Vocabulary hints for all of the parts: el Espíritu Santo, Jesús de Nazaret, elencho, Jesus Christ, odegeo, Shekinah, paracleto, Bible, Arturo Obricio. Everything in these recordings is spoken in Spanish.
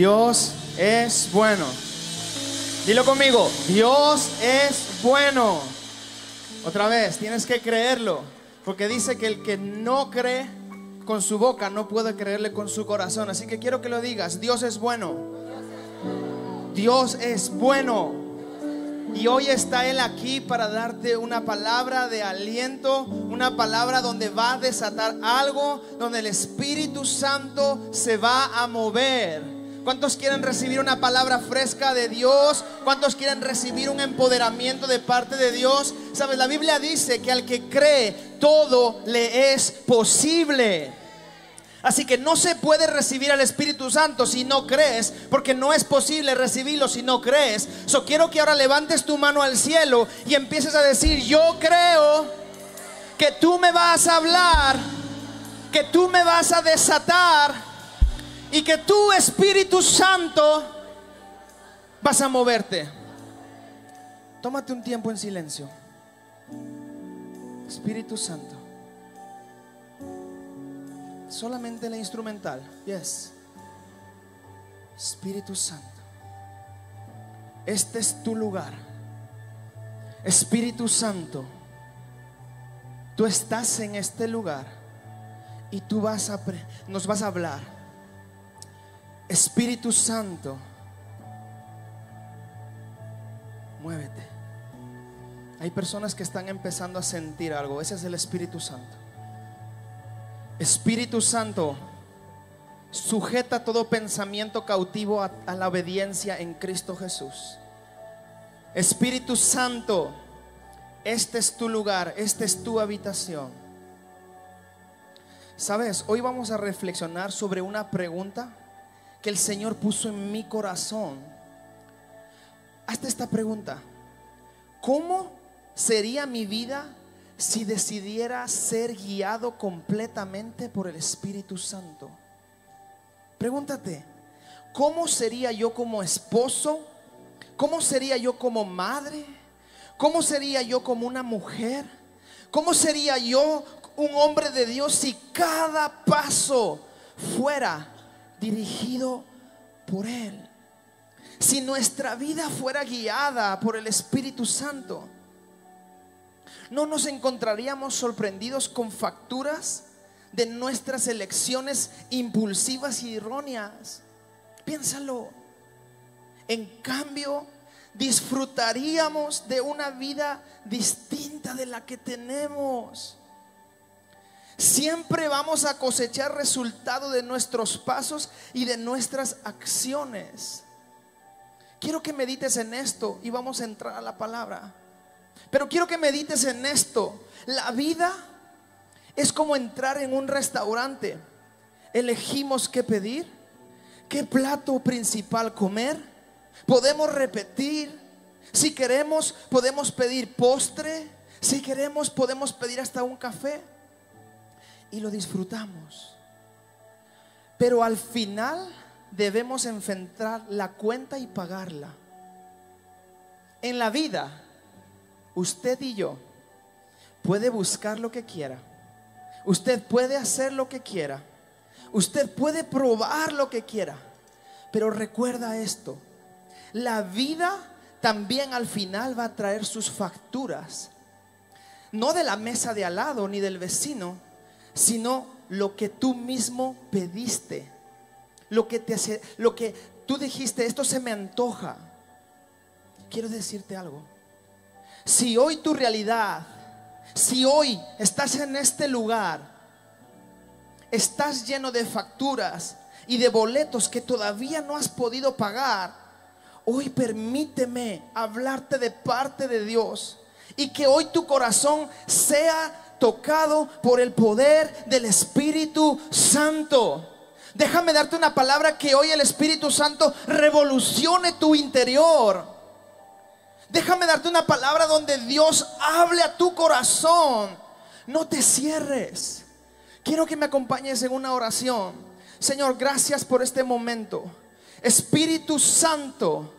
Dios es bueno. Dilo conmigo, Dios es bueno. Otra vez, tienes que creerlo, porque dice que el que no cree con su boca no puede creerle con su corazón. Así que quiero que lo digas, Dios es bueno. Dios es bueno. Y hoy está Él aquí para darte una palabra de aliento, una palabra donde va a desatar algo, donde el Espíritu Santo se va a mover. ¿Cuántos quieren recibir una palabra fresca de Dios? ¿Cuántos quieren recibir un empoderamiento de parte de Dios? Sabes, la Biblia dice que al que cree, todo le es posible. Así que no se puede recibir al Espíritu Santo si no crees, porque no es posible recibirlo si no crees. So quiero que ahora levantes tu mano al cielo y empieces a decir: yo creo que tú me vas a hablar, que tú me vas a desatar y que tú, Espíritu Santo, vas a moverte. Tómate un tiempo en silencio. Espíritu Santo. Solamente la instrumental. Yes. Espíritu Santo, este es tu lugar. Espíritu Santo, tú estás en este lugar y tú nos vas a hablar. Espíritu Santo, muévete. Hay personas que están empezando a sentir algo. Ese es el Espíritu Santo. Espíritu Santo, sujeta todo pensamiento cautivo a la obediencia en Cristo Jesús. Espíritu Santo, este es tu lugar, esta es tu habitación. Sabes, hoy vamos a reflexionar sobre una pregunta que el Señor puso en mi corazón. Hazte esta pregunta: ¿cómo sería mi vida si decidiera ser guiado completamente por el Espíritu Santo? Pregúntate, ¿cómo sería yo como esposo? ¿Cómo sería yo como madre? ¿Cómo sería yo como una mujer? ¿Cómo sería yo un hombre de Dios si cada paso fuera dirigido por Él? Si nuestra vida fuera guiada por el Espíritu Santo, ¿no nos encontraríamos sorprendidos con facturas de nuestras elecciones impulsivas y erróneas? Piénsalo. En cambio, disfrutaríamos de una vida distinta de la que tenemos. Siempre vamos a cosechar resultado de nuestros pasos y de nuestras acciones. Quiero que medites en esto y vamos a entrar a la palabra. Pero quiero que medites en esto. La vida es como entrar en un restaurante. Elegimos qué pedir, qué plato principal comer. Podemos repetir. Si queremos, podemos pedir postre. Si queremos, podemos pedir hasta un café. Y lo disfrutamos. Pero al final debemos enfrentar la cuenta y pagarla. En la vida, usted y yo puede buscar lo que quiera. Usted puede hacer lo que quiera. Usted puede probar lo que quiera. Pero recuerda esto: la vida también al final va a traer sus facturas. No de la mesa de al lado ni del vecino, sino lo que tú mismo pediste. Lo que tú dijiste, esto se me antoja. Quiero decirte algo. Si hoy tu realidad, si hoy estás en este lugar, estás lleno de facturas y de boletos que todavía no has podido pagar, hoy permíteme hablarte de parte de Dios y que hoy tu corazón sea tocado por el poder del Espíritu Santo. Déjame darte una palabra que hoy el Espíritu Santo revolucione tu interior. Déjame darte una palabra donde Dios hable a tu corazón. No te cierres. Quiero que me acompañes en una oración. Señor, gracias por este momento. Espíritu Santo,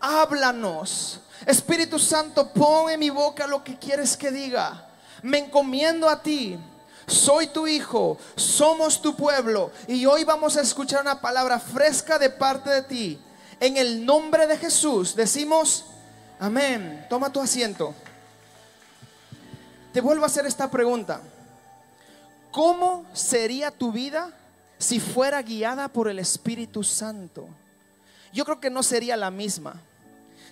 háblanos. Espíritu Santo, pon en mi boca lo que quieres que diga. Me encomiendo a ti. soy tu hijo, somos tu pueblo, y hoy vamos a escuchar una palabra fresca de parte de ti. En el nombre de Jesús decimos amén. Toma tu asiento. Te vuelvo a hacer esta pregunta: ¿cómo sería tu vida si fuera guiada por el Espíritu Santo? Yo creo que no sería la misma.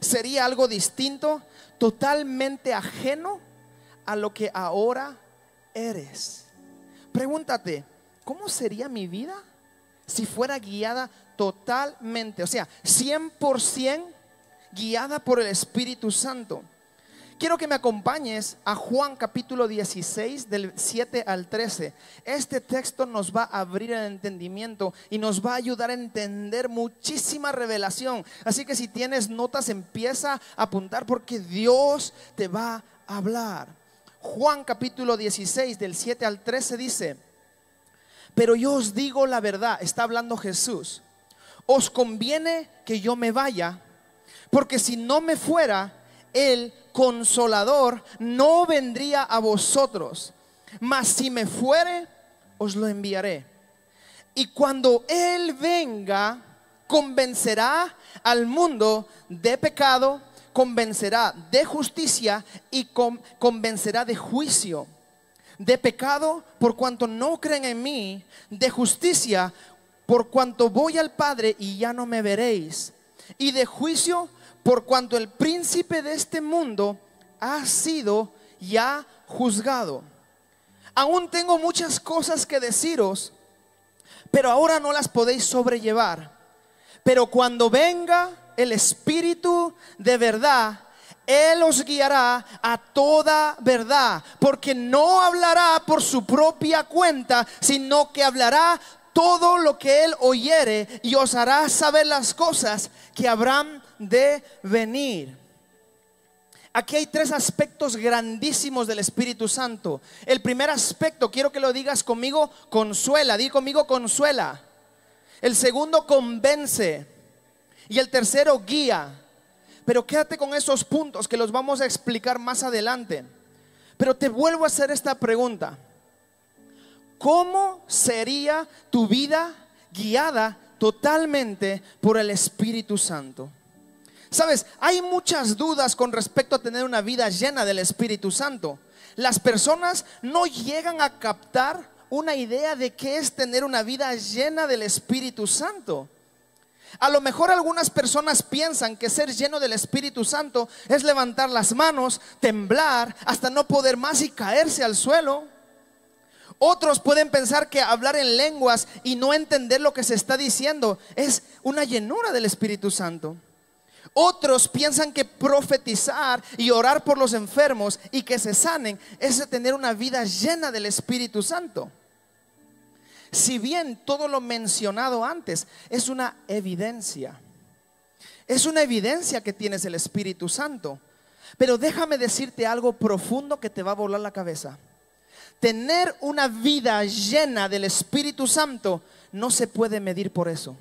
Sería algo distinto, totalmente ajeno a lo que ahora eres. Pregúntate, ¿cómo sería mi vida si fuera guiada totalmente, o sea, 100% guiada por el Espíritu Santo? Quiero que me acompañes a Juan capítulo 16 del 7 al 13. Este texto nos va a abrir el entendimiento y nos va a ayudar a entender muchísima revelación. Así que si tienes notas, empieza a apuntar, porque Dios te va a hablar. Juan capítulo 16 del 7 al 13 dice: pero yo os digo la verdad, está hablando Jesús, os conviene que yo me vaya, porque si no me fuera, el Consolador no vendría a vosotros, mas si me fuere, os lo enviaré. Y cuando Él venga, convencerá al mundo de pecado, convencerá de justicia y convencerá de juicio. De pecado, por cuanto no creen en mí; de justicia, por cuanto voy al Padre y ya no me veréis; y de juicio, por cuanto el príncipe de este mundo ha sido ya juzgado. Aún tengo muchas cosas que deciros, pero ahora no las podéis sobrellevar. Pero cuando venga el Espíritu de verdad, Él os guiará a toda verdad, porque no hablará por su propia cuenta, sino que hablará todo lo que Él oyere, y os hará saber las cosas que habrán de venir. Aquí hay tres aspectos grandísimos del Espíritu Santo. El primer aspecto, quiero que lo digas conmigo: consuela. Di conmigo: consuela. El segundo, convence. Y el tercero, guía. Pero quédate con esos puntos, que los vamos a explicar más adelante. Pero te vuelvo a hacer esta pregunta: ¿cómo sería tu vida guiada totalmente por el Espíritu Santo? Sabes, hay muchas dudas con respecto a tener una vida llena del Espíritu Santo. Las personas no llegan a captar una idea de qué es tener una vida llena del Espíritu Santo. A lo mejor algunas personas piensan que ser lleno del Espíritu Santo es levantar las manos, temblar hasta no poder más y caerse al suelo. Otros pueden pensar que hablar en lenguas y no entender lo que se está diciendo es una llenura del Espíritu Santo. Otros piensan que profetizar y orar por los enfermos y que se sanen es tener una vida llena del Espíritu Santo. Si bien todo lo mencionado antes es una evidencia, es una evidencia que tienes el Espíritu Santo, pero déjame decirte algo profundo que te va a volar la cabeza. Tener una vida llena del Espíritu Santo no se puede medir por eso.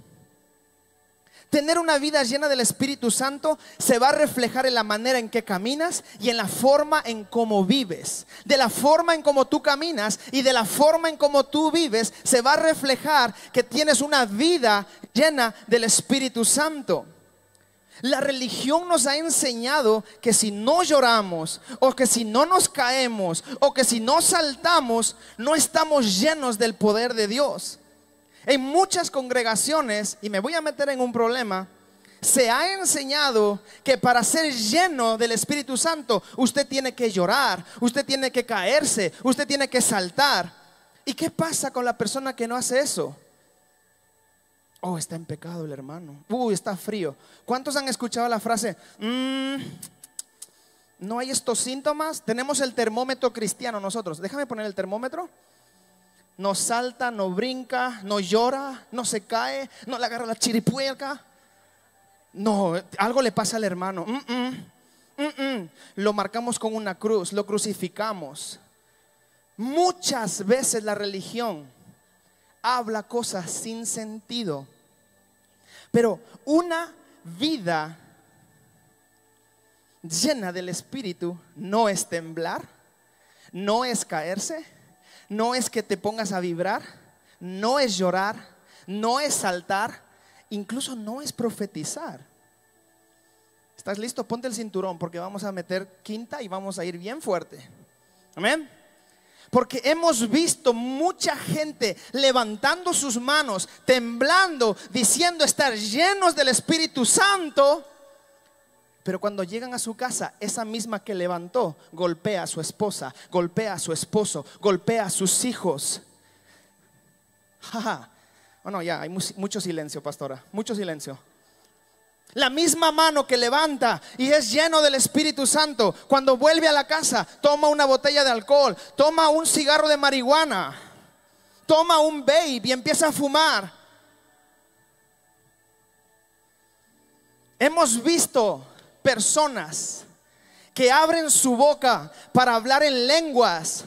Tener una vida llena del Espíritu Santo se va a reflejar en la manera en que caminas y en la forma en cómo vives. De la forma en cómo tú caminas y de la forma en cómo tú vives se va a reflejar que tienes una vida llena del Espíritu Santo. La religión nos ha enseñado que si no lloramos, o que si no nos caemos, o que si no saltamos, no estamos llenos del poder de Dios. En muchas congregaciones, y me voy a meter en un problema, se ha enseñado que para ser lleno del Espíritu Santo usted tiene que llorar, usted tiene que caerse, usted tiene que saltar. ¿Y qué pasa con la persona que no hace eso? Oh, está en pecado el hermano. Está frío. ¿Cuántos han escuchado la frase? No hay estos síntomas. Tenemos el termómetro cristiano nosotros. Déjame poner el termómetro. No salta, no brinca, no llora, no se cae, no le agarra la chiripuerca. No, algo le pasa al hermano. Lo marcamos con una cruz, lo crucificamos. Muchas veces la religión habla cosas sin sentido, pero una vida llena del Espíritu no es temblar, no es caerse, no es que te pongas a vibrar, no es llorar, no es saltar, incluso no es profetizar. ¿Estás listo? Ponte el cinturón porque vamos a meter quinta y vamos a ir bien fuerte. Amén. Porque hemos visto mucha gente levantando sus manos, temblando, diciendo estar llenos del Espíritu Santo. Pero cuando llegan a su casa, esa misma que levantó golpea a su esposa, golpea a su esposo, golpea a sus hijos. Jaja. Oh, no, ya hay mucho silencio, pastora, mucho silencio. La misma mano que levanta y es lleno del Espíritu Santo, cuando vuelve a la casa toma una botella de alcohol, toma un cigarro de marihuana, toma un vape y empieza a fumar. Hemos visto personas que abren su boca para hablar en lenguas,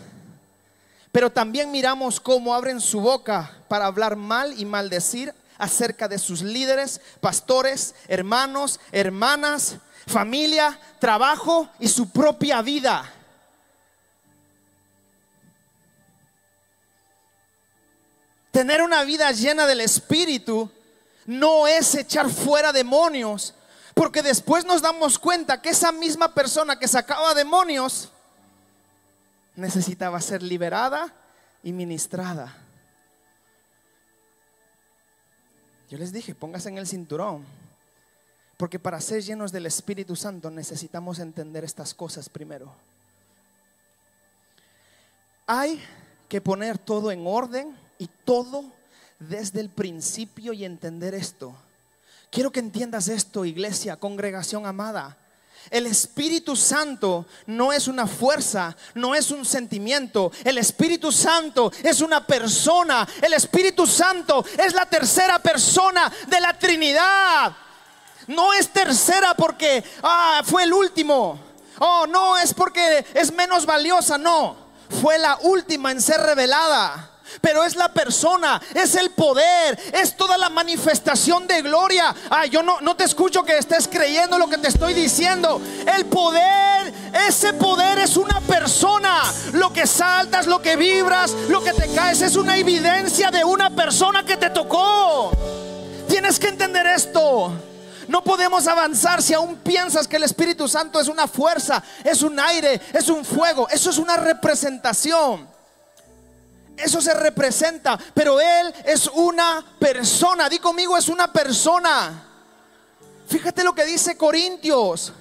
pero también miramos cómo abren su boca para hablar mal y maldecir acerca de sus líderes, pastores, hermanos, hermanas, familia, trabajo y su propia vida. Tener una vida llena del Espíritu no es echar fuera demonios, porque después nos damos cuenta que esa misma persona que sacaba demonios necesitaba ser liberada y ministrada. Yo les dije, póngase en el cinturón, porque para ser llenos del Espíritu Santo necesitamos entender estas cosas primero. Hay que poner todo en orden y todo desde el principio y entender esto. Quiero que entiendas esto, iglesia, congregación amada. El Espíritu Santo no es una fuerza, no es un sentimiento. El Espíritu Santo es una persona. El Espíritu Santo es la tercera persona de la Trinidad. No es tercera porque fue el último. Oh, no es porque es menos valiosa, no. Fue la última en ser revelada. Pero es la persona, es el poder, es toda la manifestación de gloria. Yo no te escucho que estés creyendo lo que te estoy diciendo. El poder, ese poder es una persona. Lo que saltas, lo que vibras, lo que te caes es una evidencia de una persona que te tocó. Tienes que entender esto. No podemos avanzar si aún piensas que el Espíritu Santo es una fuerza, es un aire, es un fuego. Eso es una representación. Eso se representa, pero Él es una persona. Di conmigo, es una persona. Fíjate lo que dice Corintios.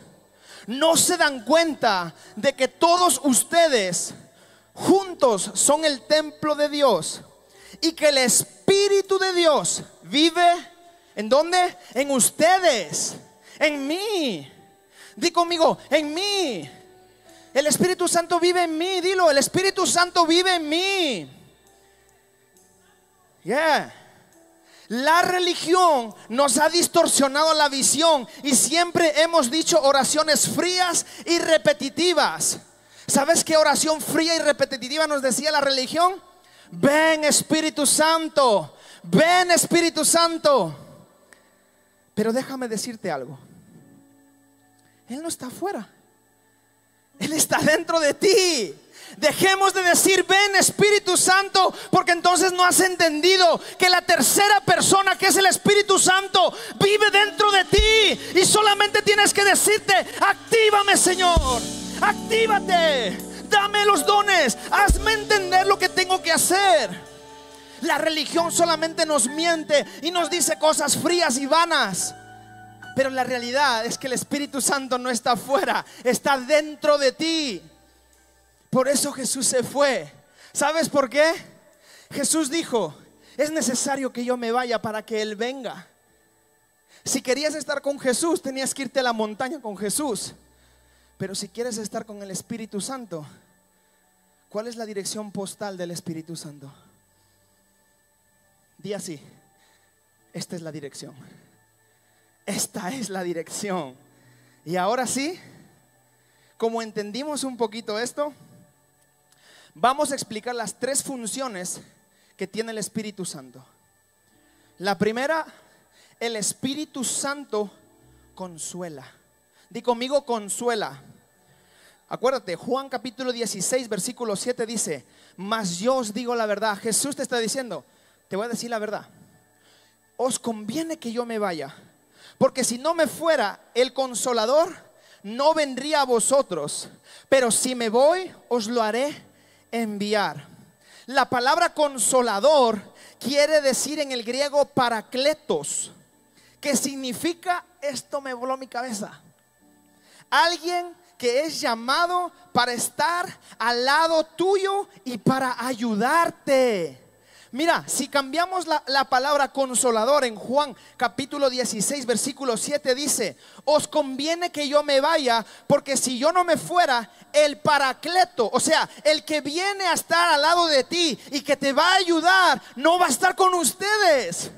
No se dan cuenta de que todos ustedes juntos son el templo de Dios y que el Espíritu de Dios vive ¿en dónde? En ustedes, en mí. Di conmigo, en mí. El Espíritu Santo vive en mí. Dilo, el Espíritu Santo vive en mí. Yeah. La religión nos ha distorsionado la visión y siempre hemos dicho oraciones frías y repetitivas. ¿Sabes qué oración fría y repetitiva nos decía la religión? Ven, Espíritu Santo, ven, Espíritu Santo. Pero déjame decirte algo. Él no está afuera, Él está dentro de ti. Dejemos de decir ven Espíritu Santo, porque entonces no has entendido que la tercera persona, que es el Espíritu Santo, vive dentro de ti. Y solamente tienes que decirte, actívame Señor, actívate, dame los dones, hazme entender lo que tengo que hacer. La religión solamente nos miente y nos dice cosas frías y vanas, pero la realidad es que el Espíritu Santo no está afuera, está dentro de ti. Por eso Jesús se fue. ¿Sabes por qué? Jesús dijo, es necesario que yo me vaya para que Él venga. Si querías estar con Jesús, tenías que irte a la montaña con Jesús. Pero si quieres estar con el Espíritu Santo, ¿cuál es la dirección postal del Espíritu Santo? Di así, esta es la dirección. Esta es la dirección. Y ahora sí, como entendimos un poquito esto, vamos a explicar las tres funciones que tiene el Espíritu Santo. La primera, el Espíritu Santo consuela. Di conmigo, consuela. Acuérdate, Juan capítulo 16, versículo 7 dice: mas yo os digo la verdad. Jesús te está diciendo, te voy a decir la verdad. Os conviene que yo me vaya, porque si no me fuera, el Consolador no vendría a vosotros. Pero si me voy, os lo haré enviar. La palabra consolador quiere decir en el griego paracletos, que significa, esto me voló mi cabeza, alguien que es llamado para estar al lado tuyo y para ayudarte. Mira, si cambiamos la palabra consolador, en Juan capítulo 16 versículo 7 dice: os conviene que yo me vaya, porque si yo no me fuera, el paracleto, o sea, el que viene a estar al lado de ti y que te va a ayudar, no va a estar con ustedes.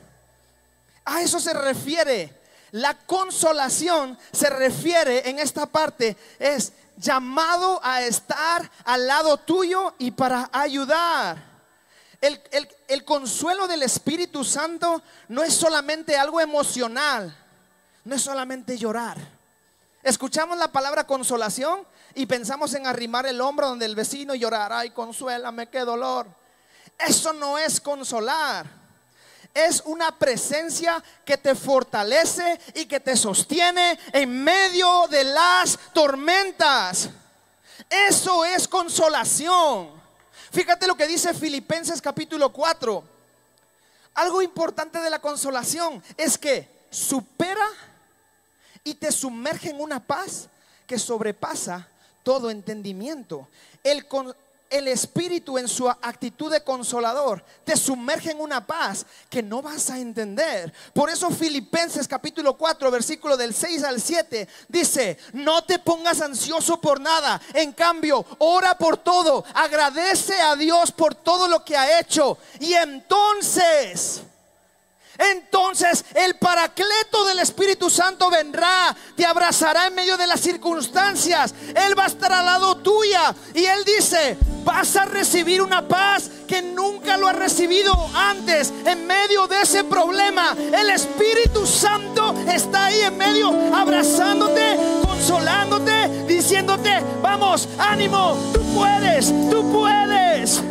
A eso se refiere. La consolación se refiere en esta parte, es llamado a estar al lado tuyo y para ayudar. El consuelo del Espíritu Santo no es solamente algo emocional, no es solamente llorar. Escuchamos la palabra consolación y pensamos en arrimar el hombro donde el vecino y llorar, ay, consuélame, qué dolor. Eso no es consolar, es una presencia que te fortalece y que te sostiene en medio de las tormentas. Eso es consolación. Fíjate lo que dice Filipenses capítulo 4. Algo importante de la consolación es que supera y te sumerge en una paz que sobrepasa todo entendimiento. El Espíritu, en su actitud de consolador, te sumerge en una paz que no vas a entender. Por eso Filipenses capítulo 4 versículo del 6 al 7 dice: no te pongas ansioso por nada, en cambio ora por todo, agradece a Dios por todo lo que ha hecho, y entonces el paracleto del Espíritu Santo vendrá, te abrazará en medio de las circunstancias. Él va a estar al lado tuya y Él dice: vas a recibir una paz que nunca lo has recibido antes. En medio de ese problema, el Espíritu Santo está ahí en medio, abrazándote, consolándote, diciéndote: vamos, ánimo, tú puedes, tú puedes.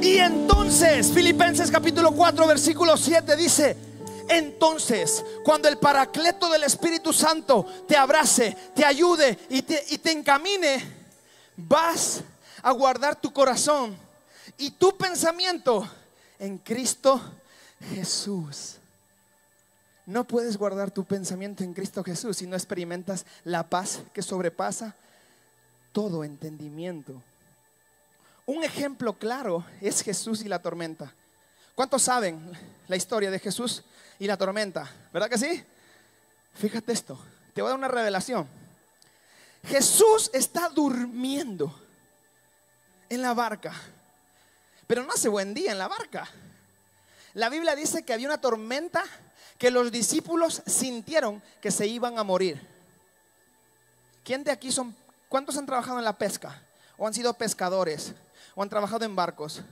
Y entonces Filipenses capítulo 4 versículo 7 dice: entonces cuando el paracleto del Espíritu Santo te abrace, te ayude y te encamine, vas a guardar tu corazón y tu pensamiento en Cristo Jesús. No puedes guardar tu pensamiento en Cristo Jesús si no experimentas la paz que sobrepasa todo entendimiento. Un ejemplo claro es Jesús y la tormenta. ¿Cuántos saben la historia de Jesús y la tormenta? ¿Verdad que sí? Fíjate esto, te voy a dar una revelación. Jesús está durmiendo en la barca, pero no hace buen día en la barca. La Biblia dice que había una tormenta que los discípulos sintieron que se iban a morir. ¿Quién de aquí son? ¿Cuántos han trabajado en la pesca? ¿O han sido pescadores? ¿O han trabajado en barcos?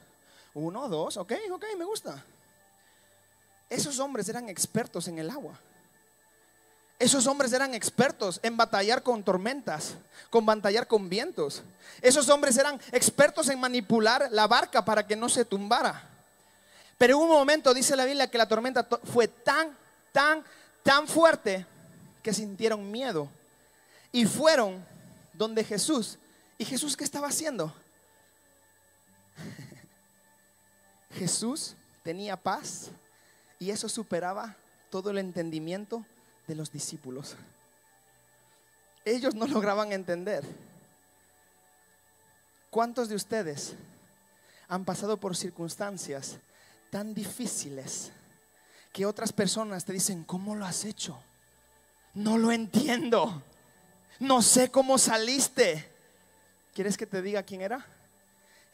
Uno, dos, ok, me gusta. Esos hombres eran expertos en el agua. Esos hombres eran expertos en batallar con tormentas, con batallar con vientos. Esos hombres eran expertos en manipular la barca para que no se tumbara. Pero en un momento dice la Biblia que la tormenta fue tan fuerte que sintieron miedo y fueron donde Jesús. ¿Y Jesús qué estaba haciendo? Jesús tenía paz y eso superaba todo el entendimiento de los discípulos. Ellos no lograban entender. ¿Cuántos de ustedes han pasado por circunstancias tan difíciles que otras personas te dicen: ¿cómo lo has hecho? No lo entiendo, no sé cómo saliste. ¿Quieres que te diga quién era?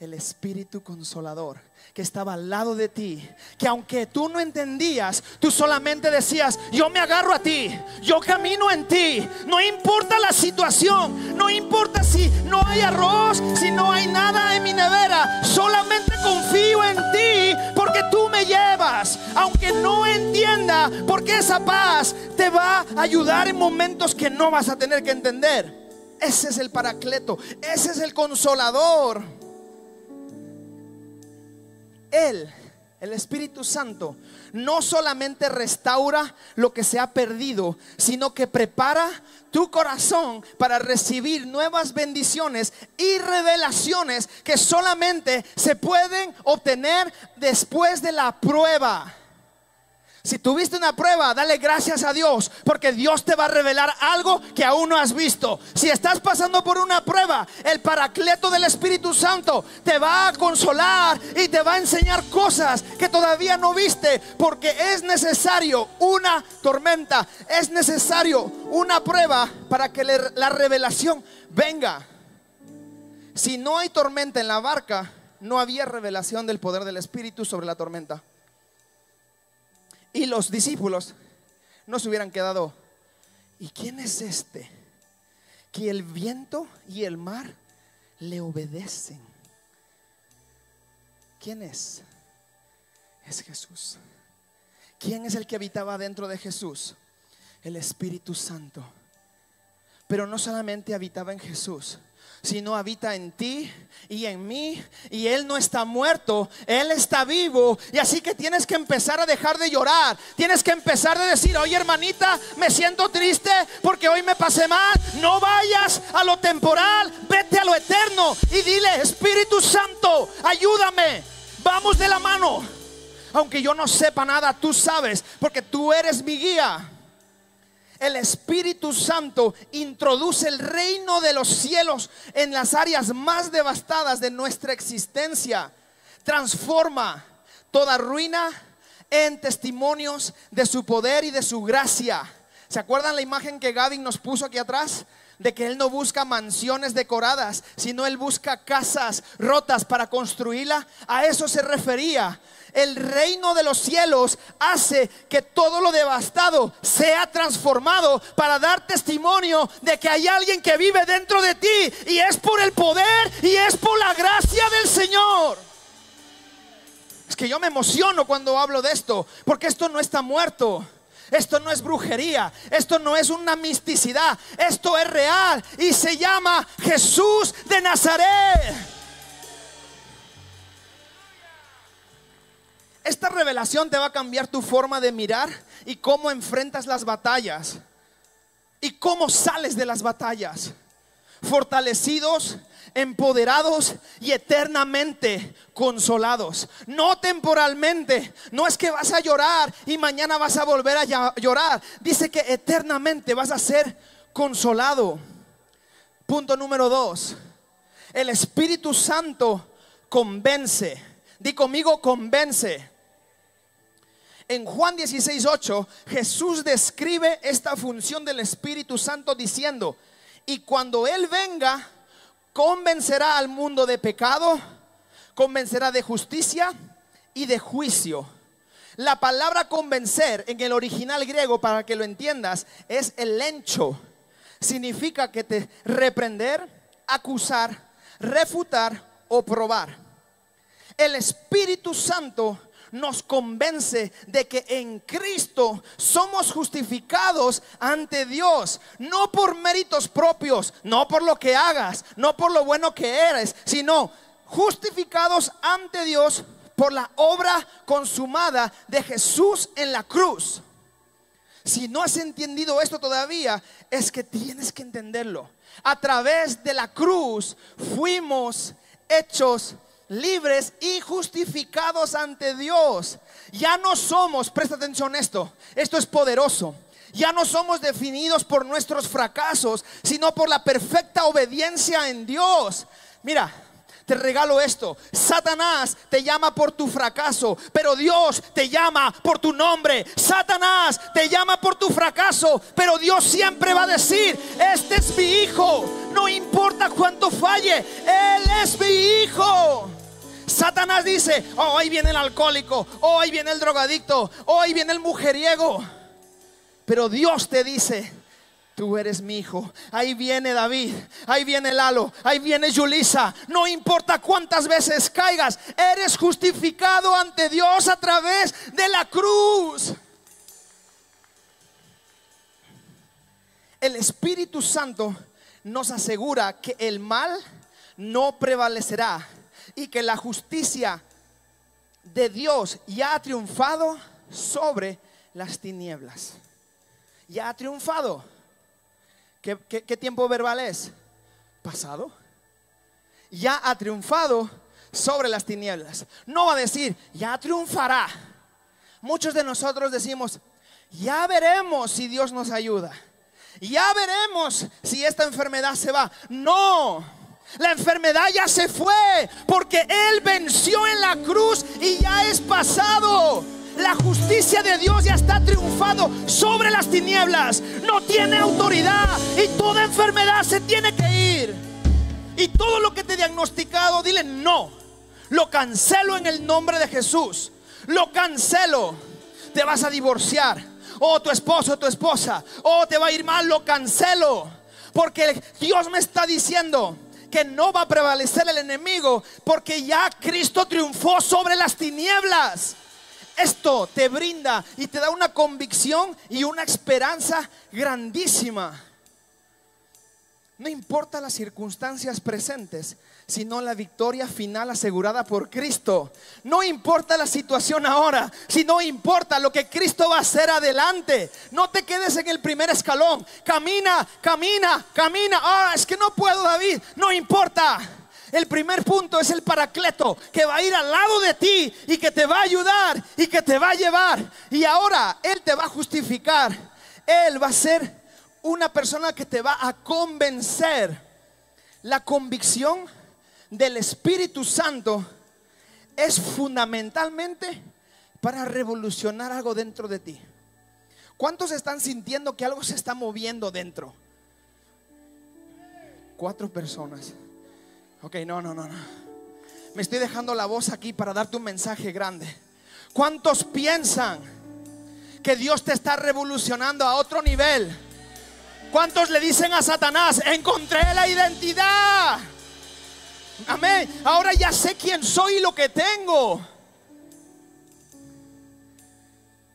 El Espíritu Consolador, que estaba al lado de ti, que aunque tú no entendías, tú solamente decías: yo me agarro a ti, yo camino en ti. No importa la situación, no importa si no hay arroz, si no hay nada en mi nevera, solamente confío en ti, porque tú me llevas. Aunque no entienda, porque esa paz te va a ayudar en momentos que no vas a tener que entender. Ese es el Paracleto, ese es el Consolador. Él, el Espíritu Santo, no solamente restaura lo que se ha perdido, sino que prepara tu corazón para recibir nuevas bendiciones y revelaciones que solamente se pueden obtener después de la prueba. Si tuviste una prueba, dale gracias a Dios, porque Dios te va a revelar algo que aún no has visto. Si estás pasando por una prueba, el Paracleto del Espíritu Santo te va a consolar y te va a enseñar cosas que todavía no viste, porque es necesario una tormenta, es necesario una prueba para que la revelación venga. Si no hay tormenta en la barca, no había revelación del poder del Espíritu sobre la tormenta. Y los discípulos no se hubieran quedado. ¿Y quién es este que el viento y el mar le obedecen? ¿Quién es? Es Jesús. ¿Quién es el que habitaba dentro de Jesús? El Espíritu Santo. Pero no solamente habitaba en Jesús, sino habita en ti y en mí. Y Él no está muerto, Él está vivo. Y así que tienes que empezar a dejar de llorar. Tienes que empezar a decir: oye, hermanita, me siento triste porque hoy me pasé mal. No vayas a lo temporal, vete a lo eterno. Y dile: Espíritu Santo, ayúdame, vamos de la mano. Aunque yo no sepa nada, tú sabes, porque tú eres mi guía. El Espíritu Santo introduce el reino de los cielos en las áreas más devastadas de nuestra existencia. Transforma toda ruina en testimonios de su poder y de su gracia. ¿Se acuerdan la imagen que Gavin nos puso aquí atrás? De que Él no busca mansiones decoradas, sino Él busca casas rotas para construirla. A eso se refería. El reino de los cielos hace que todo lo devastado sea transformado para dar testimonio de que hay alguien que vive dentro de ti, y es por el poder y es por la gracia del Señor. Es que yo me emociono cuando hablo de esto, porque esto no está muerto. Esto no es brujería, esto no es una misticidad, esto es real y se llama Jesús de Nazaret. Esta revelación te va a cambiar tu forma de mirar y cómo enfrentas las batallas y cómo sales de las batallas, fortalecidos, empoderados y eternamente consolados. No temporalmente. No es que vas a llorar y mañana vas a volver a llorar. Dice que eternamente vas a ser consolado. Punto número 2. El Espíritu Santo convence. Di conmigo: convence. En Juan 16:8, Jesús describe esta función del Espíritu Santo diciendo: y cuando Él venga, convencerá al mundo de pecado, convencerá de justicia y de juicio. La palabra convencer en el original griego, para que lo entiendas, es elencho. Significa que te reprender, acusar, refutar o probar. El Espíritu Santo nos convence de que en Cristo somos justificados ante Dios, no por méritos propios, no por lo que hagas, no por lo bueno que eres, sino justificados ante Dios por la obra consumada de Jesús en la cruz. Si no has entendido esto todavía, es que tienes que entenderlo. A través de la cruz fuimos hechos libres y justificados ante Dios. Ya no somos, presta atención a esto, esto es poderoso. Ya no somos definidos por nuestros fracasos, sino por la perfecta obediencia en Dios. Mira, te regalo esto. Satanás te llama por tu fracaso, pero Dios te llama por tu nombre. Satanás te llama por tu fracaso, pero Dios siempre va a decir: este es mi hijo. No importa cuánto falle, Él es mi hijo. Satanás dice: oh, ahí viene el alcohólico, oh, ahí viene el drogadicto, oh, ahí viene el mujeriego. Pero Dios te dice: tú eres mi hijo. Ahí viene David, ahí viene Lalo, ahí viene Yulisa. No importa cuántas veces caigas, eres justificado ante Dios a través de la cruz. El Espíritu Santo nos asegura que el mal no prevalecerá y que la justicia de Dios ya ha triunfado sobre las tinieblas. Ya ha triunfado. ¿Qué tiempo verbal es? Pasado. Ya ha triunfado sobre las tinieblas. No va a decir, ya triunfará. Muchos de nosotros decimos, ya veremos si Dios nos ayuda. Ya veremos si esta enfermedad se va. No, la enfermedad ya se fue, porque Él venció en la cruz y ya es pasado. La justicia de Dios ya está triunfando sobre las tinieblas. No tiene autoridad y toda enfermedad se tiene que ir. Y todo lo que te he diagnosticado, dile no. Lo cancelo en el nombre de Jesús. Lo cancelo. Te vas a divorciar. Oh, tu esposo, tu esposa. Oh, te va a ir mal. Lo cancelo. Porque Dios me está diciendo que no va a prevalecer el enemigo, porque ya Cristo triunfó sobre las tinieblas. Esto te brinda y te da una convicción y una esperanza grandísima. No importa las circunstancias presentes, sino la victoria final asegurada por Cristo. No importa la situación ahora, sino importa lo que Cristo va a hacer adelante. No te quedes en el primer escalón. Camina, camina, camina. Ah, es que no puedo, David. No importa. El primer punto es el Paracleto, que va a ir al lado de ti y que te va a ayudar y que te va a llevar. Y ahora Él te va a justificar. Él va a ser una persona que te va a convencer. La convicción del Espíritu Santo es fundamentalmente para revolucionar algo dentro de ti. ¿Cuántos están sintiendo que algo se está moviendo dentro? 4 personas. Ok, no. Me estoy dejando la voz aquí para darte un mensaje grande. ¿Cuántos piensan que Dios te está revolucionando a otro nivel? ¿Cuántos le dicen a Satanás, encontré la identidad? Amén. Ahora ya sé quién soy y lo que tengo.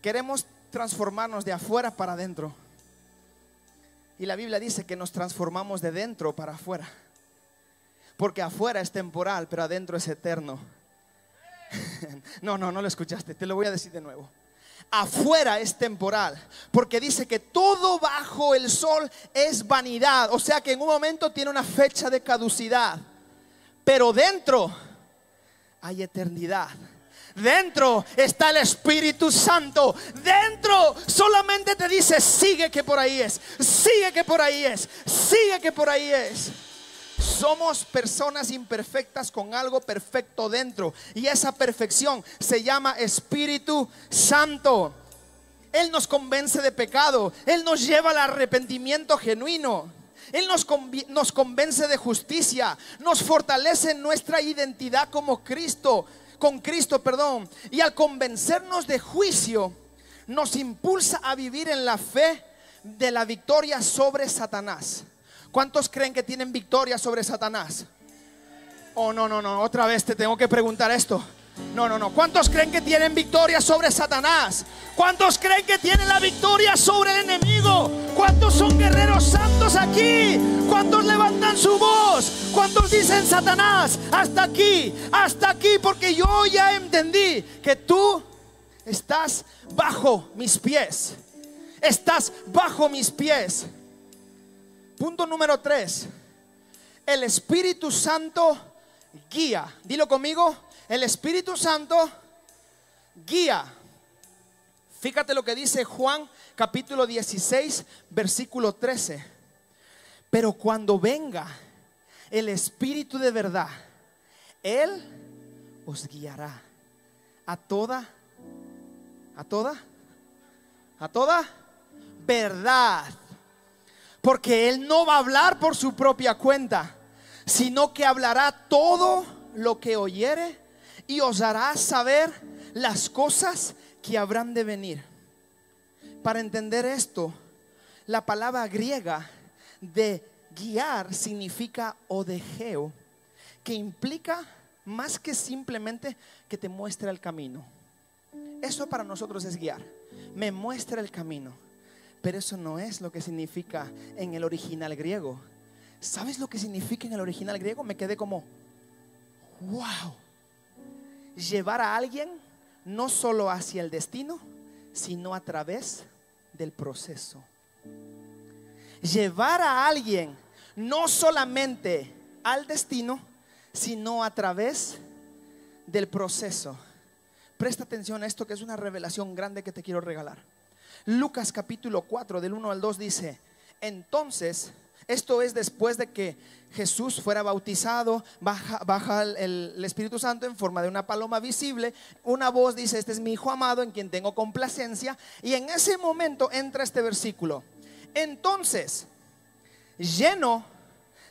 Queremos transformarnos de afuera para adentro. Y la Biblia dice que nos transformamos de dentro para afuera. Porque afuera es temporal, pero adentro es eterno. No lo escuchaste, te lo voy a decir de nuevo. Afuera es temporal, porque dice que todo bajo el sol es vanidad. O sea que en un momento tiene una fecha de caducidad. Pero dentro hay eternidad. Dentro está el Espíritu Santo. Dentro solamente te dice, sigue que por ahí es. Sigue que por ahí es. Sigue que por ahí es. Somos personas imperfectas con algo perfecto dentro, y esa perfección se llama Espíritu Santo. Él nos convence de pecado. Él nos lleva al arrepentimiento genuino. Él nos convence de justicia. Nos fortalece nuestra identidad como Cristo, con Cristo, perdón. Y al convencernos de juicio, nos impulsa a vivir en la fe de la victoria sobre Satanás. ¿Cuántos creen que tienen victoria sobre Satanás? Oh, no, otra vez te tengo que preguntar esto. No, ¿cuántos creen que tienen victoria sobre Satanás? ¿Cuántos creen que tienen la victoria sobre el enemigo? ¿Cuántos son guerreros santos aquí? ¿Cuántos levantan su voz? ¿Cuántos dicen, Satanás, hasta aquí, porque yo ya entendí que tú estás bajo mis pies? Estás bajo mis pies. Punto número 3. El Espíritu Santo guía. Dilo conmigo. El Espíritu Santo guía. Fíjate lo que dice Juan capítulo 16 versículo 13. Pero cuando venga el Espíritu de verdad, Él os guiará a toda verdad. Porque Él no va a hablar por su propia cuenta, sino que hablará todo lo que oyere y os hará saber las cosas que habrán de venir. Para entender esto, la palabra griega de guiar significa odegeo, que implica más que simplemente que te muestra el camino. Eso para nosotros es guiar, me muestra el camino. Pero eso no es lo que significa en el original griego. ¿Sabes lo que significa en el original griego? Me quedé como, wow. Llevar a alguien no solo hacia el destino, sino a través del proceso. Llevar a alguien no solamente al destino, sino a través del proceso. Presta atención a esto, que es una revelación grande que te quiero regalar. Lucas capítulo 4 del 1 al 2 dice: entonces, esto es después de que Jesús fuera bautizado, baja el Espíritu Santo en forma de una paloma visible. Una voz dice: este es mi hijo amado en quien tengo complacencia. Y en ese momento entra este versículo. Entonces, lleno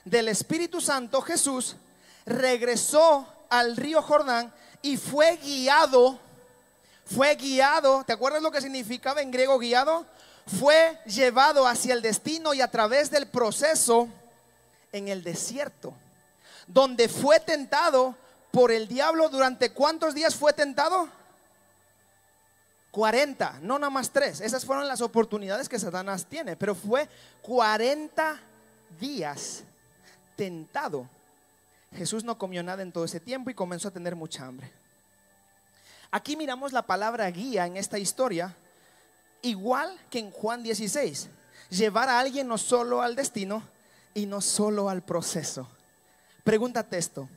del Espíritu Santo, Jesús regresó al río Jordán y fue guiado. ¿Te acuerdas lo que significaba en griego guiado? Fue llevado hacia el destino y a través del proceso en el desierto, donde fue tentado por el diablo. ¿Durante cuántos días fue tentado? 40, no nada más 3. Esas fueron las oportunidades que Satanás tiene, pero fue 40 días tentado. Jesús no comió nada en todo ese tiempo y comenzó a tener mucha hambre. Aquí miramos la palabra guía en esta historia, igual que en Juan 16. Llevar a alguien no solo al destino y no solo al proceso. Pregúntate esto: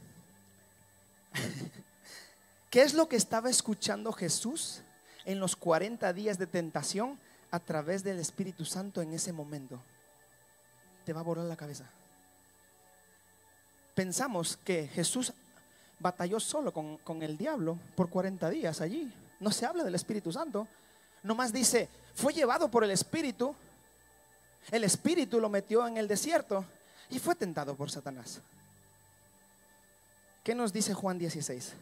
¿qué es lo que estaba escuchando Jesús en los 40 días de tentación a través del Espíritu Santo en ese momento? Te va a volar la cabeza. Pensamos que Jesús batalló solo con el diablo por 40 días allí. No se habla del Espíritu Santo. Nomás dice, fue llevado por el Espíritu. El Espíritu lo metió en el desierto y fue tentado por Satanás. ¿Qué nos dice Juan 16?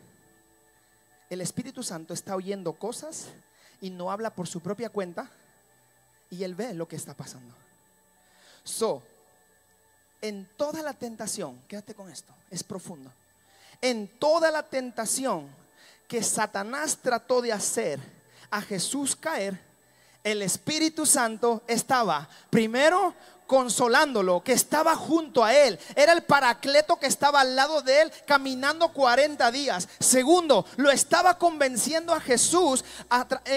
El Espíritu Santo está oyendo cosas y no habla por su propia cuenta, y él ve lo que está pasando. En toda la tentación, quédate con esto, es profundo. En toda la tentación que Satanás trató de hacer a Jesús caer, el Espíritu Santo estaba primero consolándolo, que estaba junto a él. Era el paracleto que estaba al lado de él caminando 40 días. Segundo, lo estaba convenciendo a Jesús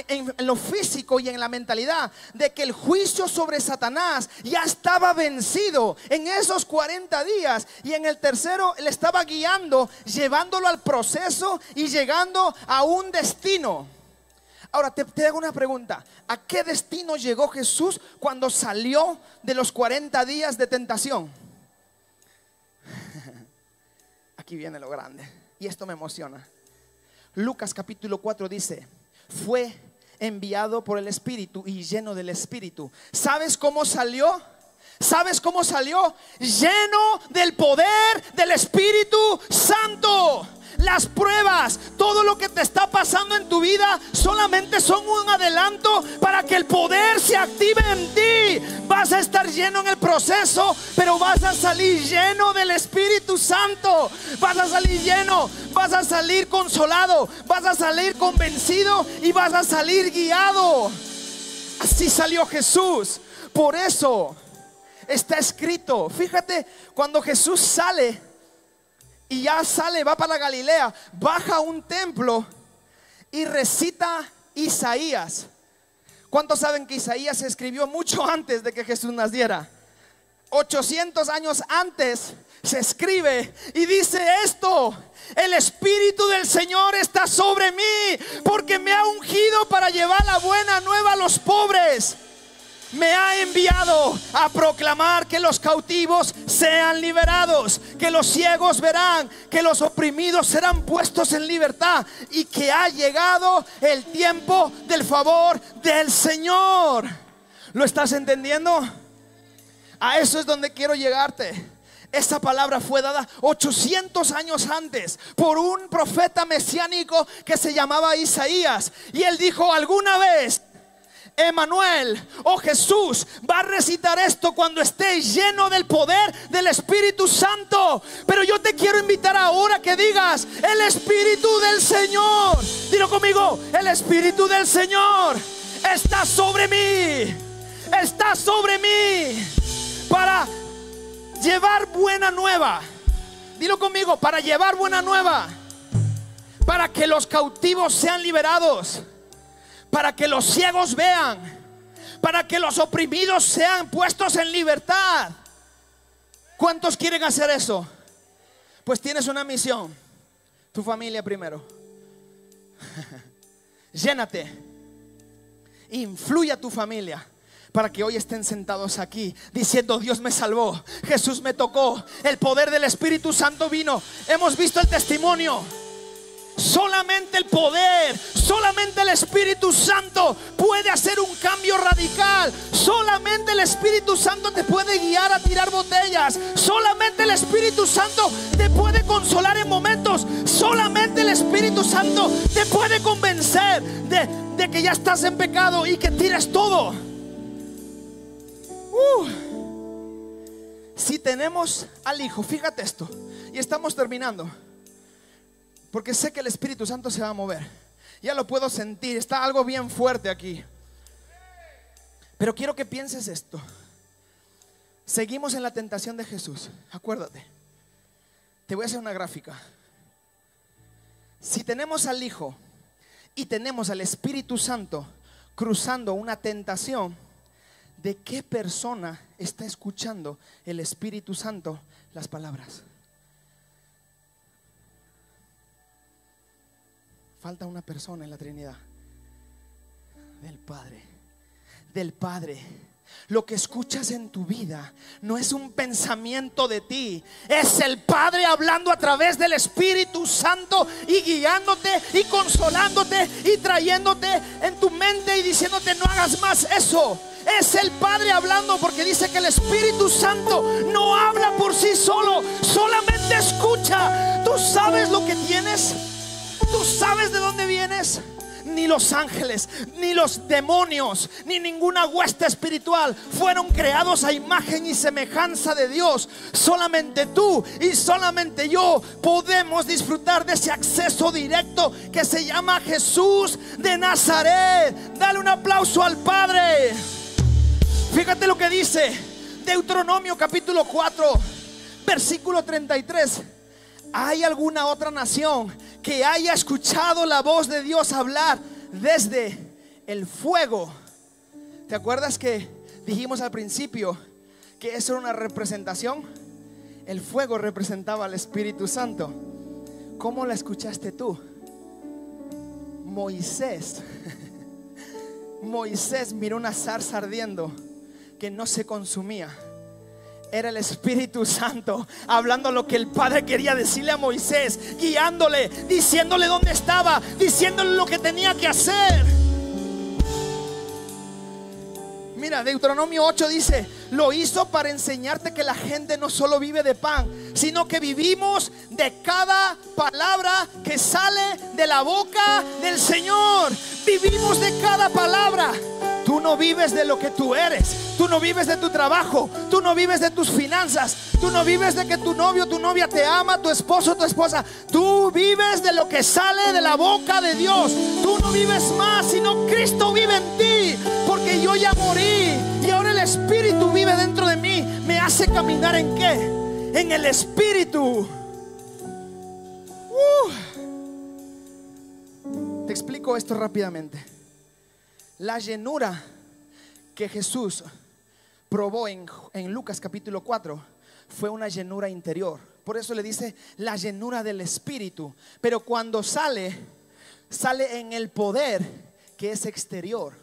en lo físico y en la mentalidad de que el juicio sobre Satanás ya estaba vencido en esos 40 días. Y en el tercero, le estaba guiando, llevándolo al proceso y llegando a un destino. Ahora te hago una pregunta: ¿a qué destino llegó Jesús cuando salió de los 40 días de tentación? Aquí viene lo grande, y esto me emociona. Lucas capítulo 4 dice: fue enviado por el Espíritu y lleno del Espíritu. ¿Sabes cómo salió? ¿Sabes cómo salió? Lleno del poder del Espíritu Santo. Las pruebas, todo lo que te está pasando en tu vida, solamente son un adelanto para que el poder se active en ti. Vas a estar lleno en el proceso, pero vas a salir lleno del Espíritu Santo. Vas a salir lleno, vas a salir consolado, vas a salir convencido y vas a salir guiado. Así salió Jesús. Por eso está escrito. Fíjate, cuando Jesús sale y ya sale, va para Galilea, baja a un templo y recita Isaías. ¿Cuántos saben que Isaías se escribió mucho antes de que Jesús naciera? 800 años antes se escribe y dice esto: el Espíritu del Señor está sobre mí, porque me ha ungido para llevar la buena nueva a los pobres. Me ha enviado a proclamar que los cautivos sean liberados, que los ciegos verán, que los oprimidos serán puestos en libertad, y que ha llegado el tiempo del favor del Señor. ¿Lo estás entendiendo? A eso es donde quiero llegarte. Esta palabra fue dada 800 años antes por un profeta mesiánico que se llamaba Isaías, y él dijo alguna vez: Emanuel, o Jesús va a recitar esto cuando esté lleno del poder del Espíritu Santo. Pero yo te quiero invitar ahora que digas: el Espíritu del Señor. Dilo conmigo: el Espíritu del Señor está sobre mí. Está sobre mí para llevar buena nueva. Dilo conmigo, para llevar buena nueva, para que los cautivos sean liberados, para que los ciegos vean, para que los oprimidos sean puestos en libertad. ¿Cuántos quieren hacer eso? Pues tienes una misión. Tu familia primero. Llénate, influye a tu familia, para que hoy estén sentados aquí diciendo: Dios me salvó, Jesús me tocó, el poder del Espíritu Santo vino. Hemos visto el testimonio. Solamente el poder, solamente el Espíritu Santo puede hacer un cambio radical. Solamente el Espíritu Santo te puede guiar a tirar botellas. Solamente el Espíritu Santo te puede consolar en momentos. Solamente el Espíritu Santo te puede convencer de que ya estás en pecado y que tires todo. Si tenemos al Hijo, fíjate esto, y estamos terminando, porque sé que el Espíritu Santo se va a mover. Ya lo puedo sentir. Está algo bien fuerte aquí. Pero quiero que pienses esto. Seguimos en la tentación de Jesús. Acuérdate. Te voy a hacer una gráfica. Si tenemos al Hijo y tenemos al Espíritu Santo cruzando una tentación, ¿de qué persona está escuchando el Espíritu Santo las palabras? Falta una persona en la Trinidad. Del Padre. Del Padre. Lo que escuchas en tu vida no es un pensamiento de ti, es el Padre hablando a través del Espíritu Santo y guiándote y consolándote y trayéndote en tu mente y diciéndote: no hagas más eso. Es el Padre hablando, porque dice que el Espíritu Santo no habla por sí solo, solamente escucha. Tú sabes lo que tienes, tú sabes de dónde vienes. Ni los ángeles, ni los demonios, ni ninguna hueste espiritual fueron creados a imagen y semejanza de Dios. Solamente tú y solamente yo podemos disfrutar de ese acceso directo que se llama Jesús de Nazaret. Dale un aplauso al Padre. Fíjate lo que dice Deuteronomio capítulo 4 versículo 33. ¿Hay alguna otra nación que haya escuchado la voz de Dios hablar desde el fuego? ¿Te acuerdas que dijimos al principio que eso era una representación? El fuego representaba al Espíritu Santo. ¿Cómo la escuchaste tú? Moisés miró una zarza ardiendo que no se consumía. Era el Espíritu Santo hablando lo que el Padre quería decirle a Moisés, guiándole, diciéndole dónde estaba, diciéndole lo que tenía que hacer. Mira, Deuteronomio 8 dice: lo hizo para enseñarte que la gente no solo vive de pan, sino que vivimos de cada palabra que sale de la boca del Señor. Vivimos de cada palabra. Tú no vives de lo que tú eres, tú no vives de tu trabajo, tú no vives de tus finanzas, tú no vives de que tu novio o tu novia te ama, tu esposo o tu esposa. Tú vives de lo que sale de la boca de Dios. Tú no vives más, sino Cristo vive en ti, porque yo ya morí y ahora el Espíritu vive dentro de mí. Me hace caminar ¿en qué? En el Espíritu. Te explico esto rápidamente. La llenura que Jesús probó en Lucas capítulo 4 fue una llenura interior. Por eso le dice la llenura del Espíritu. Pero cuando sale, sale en el poder que es exterior.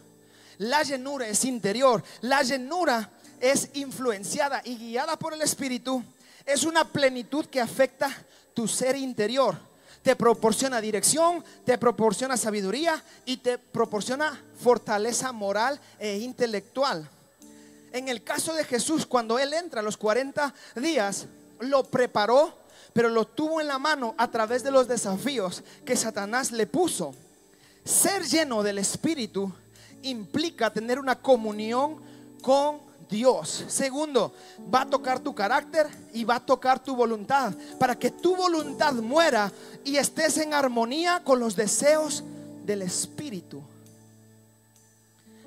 La llenura es interior. La llenura es influenciada y guiada por el Espíritu. Es una plenitud que afecta tu ser interior. Te proporciona dirección, te proporciona sabiduría y te proporciona fortaleza moral e intelectual. En el caso de Jesús, cuando Él entra a los 40 días, lo preparó, pero lo tuvo en la mano a través de los desafíos que Satanás le puso. Ser lleno del Espíritu implica tener una comunión con Dios. Segundo, va a tocar tu carácter y va a tocar tu voluntad, para que tu voluntad muera y estés en armonía con los deseos del Espíritu.